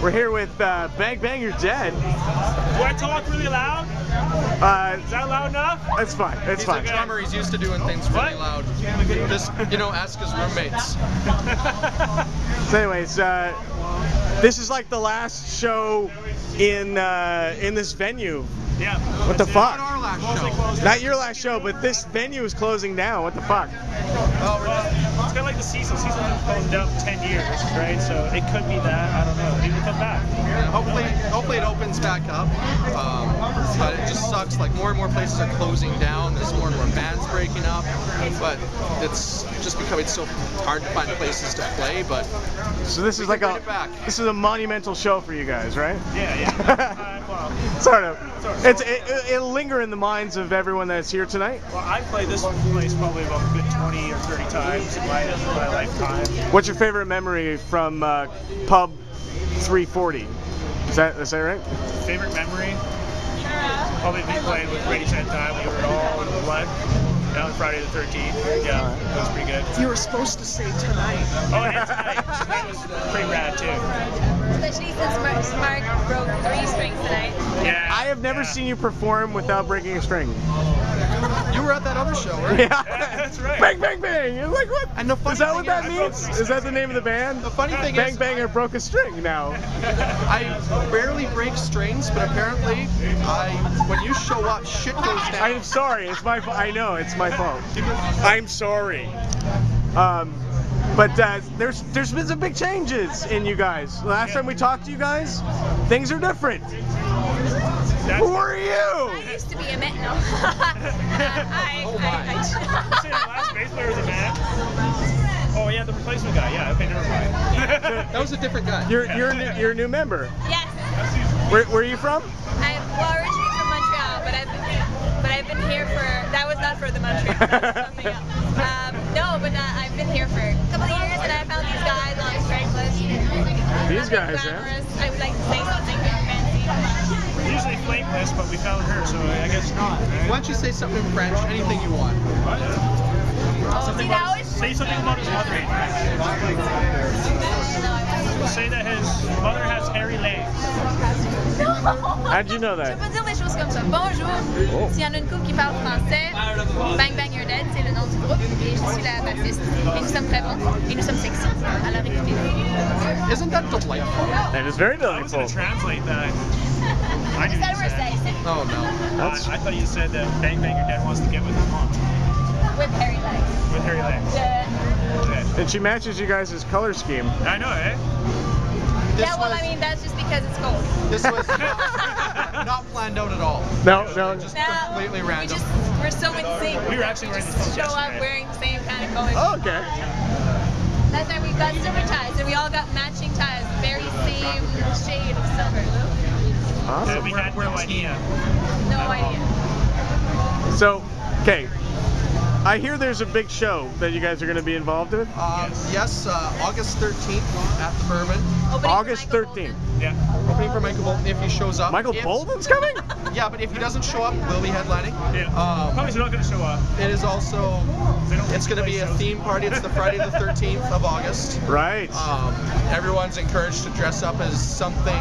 We're here with Bang Bang You're Dead. Do I talk really loud? Is that loud enough? It's fine, it's fine. He's a drummer, he's used to doing things really loud. Just, you know, ask his roommates. So anyways, this is like the last show in this venue. Yeah. What the fuck? Not your last show, but this venue is closing down. What the fuck? Well, it's kind of like the season. The season has closed down for 10 years, right? So it could be that. I don't know. Maybe we'll come back. Hopefully it opens back up. But it just sucks. Like, more and more places are closing down. There's more and more bands breaking up. But it's just becoming so hard to find places to play. But so this is like a monumental show for you guys, right? Yeah, yeah. Well, sort of. It'll linger in the minds of everyone that's here tonight. Well, I've played this place probably about a good 20 or 30 times in my lifetime. What's your favorite memory from Pub 340? Is that right? Favorite memory? Probably being played with Brady Santai. We were all in the blood. Now on Friday the 13th. Yeah, that was pretty good. You were supposed to say tonight. Oh, and tonight. Tonight was pretty rad too. Especially since Mark broke 3 strings tonight. Yeah. I have never seen you perform without breaking a string. You were at that other show, right? Yeah. Yeah, that's right. Bang, bang, bang. You're like, what? And the funny thing is, that means? Is that the name of the band? The funny thing is, Bang Banger broke a string now. I rarely break strings, but apparently, when you show up, shit goes down. I'm sorry. It's my fault. I know. It's my fault. I'm sorry. But there's been some big changes in you guys. Last time we talked to you guys, things are different. Who are you? I used to be a Mittenoff. You say the last bass player was a man? Oh yeah, the replacement guy. Yeah, okay, never mind. That was a different guy. You're a new member. Yes. Where are you from? I'm originally from Montreal, but I've been here for that was not for the Montreal. That was something else. No, but I've been here for a couple of years, and I found these guys on Craigslist. These guys, I would like to say something fancy. We're usually flameless, but we found her, so I guess not. Right? Why don't you say something in French? Anything you want. Say something about his mother. Say that his mother has hairy legs. No. How'd you know that? Je peux dire des choses comme ça. Bonjour. Oh. S'il y en a une couple qui parle français, Bang Bang You're Dead, c'est le nom du groupe. Et je suis la baptiste. Et nous sommes très bons. Et nous sommes sexy. Alors écoutez. Isn't that delightful? That is very delightful. I was gonna translate that. I didn't say that. Oh no. I thought you said that Bang Bang You're Dead wants to get with his mom. With hairy legs. With hairy legs. Yeah. And she matches you guys' color scheme. I know, eh? Yeah, well, I mean, that's just because it's cold. This was not planned out at all. No, no. Just completely random. We're so in sync. We were actually wearing the same show up wearing the same kind of colors. Oh, okay. That's why we got silver ties, and we all got matching ties. The very same shade of silver. Awesome. So we had no idea. No idea. So, okay. I hear there's a big show that you guys are going to be involved in. Yes, August 13th at the Bourbon. August 13th. Yeah. Opening for Michael Bolton if he shows up. Michael Bolton's coming? Yeah, but if he doesn't show up, we'll be headlining. Yeah. Probably not going to show up. It is also, it's going to be a theme party. It's the Friday the 13th of August. Right. Everyone's encouraged to dress up as something.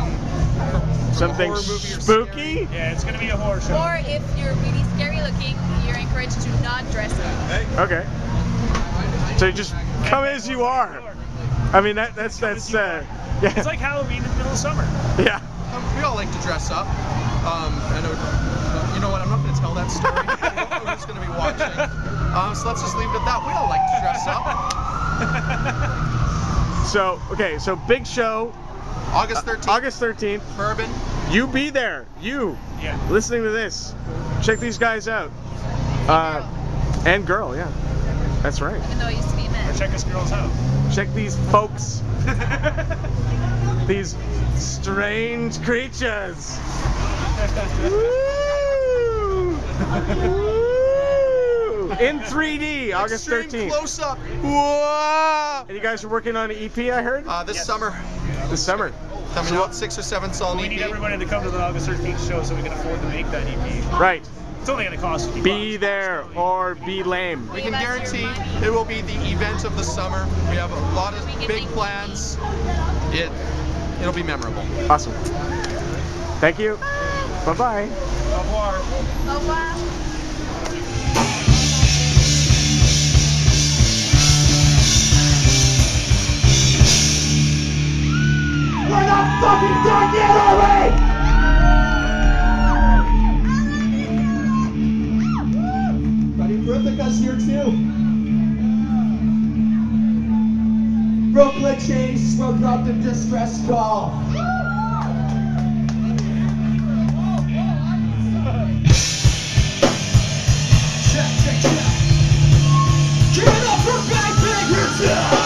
Something spooky? Yeah, it's going to be a horror show. Or if you're really scary looking, you're encouraged to not dress up. Okay. So you just come as you are. I mean, that's yeah. It's like Halloween in the middle of summer. Yeah. We all like to dress up. I know, you know what, I'm not going to tell that story. I don't know who's going to be watching. So let's just leave it at that. We all like to dress up. So, okay, so big show. August 13th. August 13th. Bourbon. You be there. You. Yeah. Listening to this. Check these guys out. And girl, yeah. That's right. Even though I used to be a man. Or check us girls out. Check these folks. these strange creatures. Woo! Woo! In 3D, August 13th. Extreme close-up. Whoa! And you guys are working on an EP, I heard? This summer. This summer. Coming out 6 or 7 song EP. We need everybody to come to the August 13th show so we can afford to make that EP. Right. It's only going to cost you. Be there or be lame. We can guarantee it will be the event of the summer. We have a lot of big plans. It'll be memorable. Awesome. Thank you. Bye-bye. Au revoir. Au revoir. We're not fucking done yet, are we? Ruthica's here too. Brooklyn Chase from Brompton Distress Call. Check. Give it up for Bang Bang You're Dead!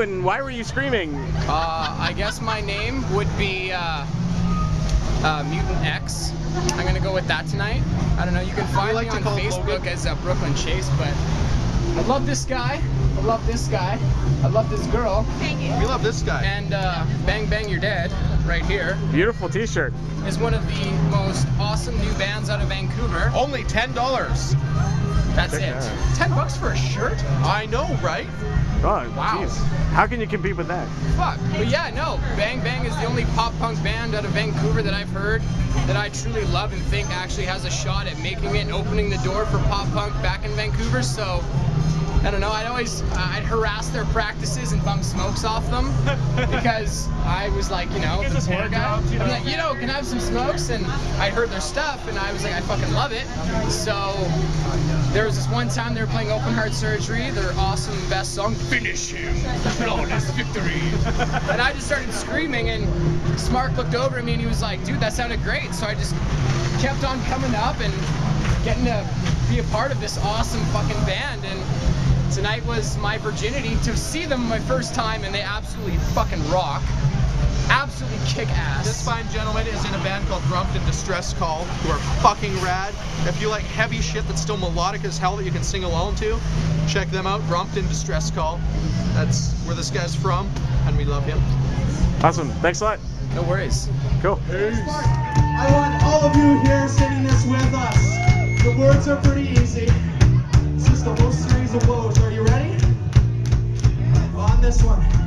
And why were you screaming? I guess my name would be Mutant X. I'm gonna go with that tonight. I don't know, you can find me on Facebook as Brooklyn Chase, but I love this guy. I love this guy. I love this girl. Thank you. We love this guy. And Bang Bang You're Dead, right here. Beautiful t-shirt. Is one of the most awesome new bands out of Vancouver. Only $10. That's it. Yeah. $10 for a shirt? I know, right? Oh, wow. Geez. How can you compete with that? Fuck. But yeah, no. Bang Bang is the only pop punk band out of Vancouver that I've heard that I truly love and think actually has a shot at making it and opening the door for pop punk back in Vancouver. So, I don't know. I'd harass their practices and bump smokes off them because I was like, you know, the poor guy. I'm like, you know, can I have some smokes? And I heard their stuff and I was like, I fucking love it. So, there was this one time they were playing Open Heart Surgery, their awesome best song, Finish Him, Flawless Victory. And I just started screaming and Smart looked over at me and he was like, dude, that sounded great. So I just kept on coming up and getting to be a part of this awesome fucking band. And tonight was my virginity to see them my first time and they absolutely fucking rock. Absolutely kick ass. This fine gentleman is in a band called Brompton Distress Call, who are fucking rad. If you like heavy shit that's still melodic as hell that you can sing along to, check them out, Brompton Distress Call. That's where this guy's from, and we love him. Awesome. Thanks a lot. No worries. Cool. Peace. I want all of you here singing this with us. The words are pretty easy. This is the whole series of woes. Are you ready? On this one.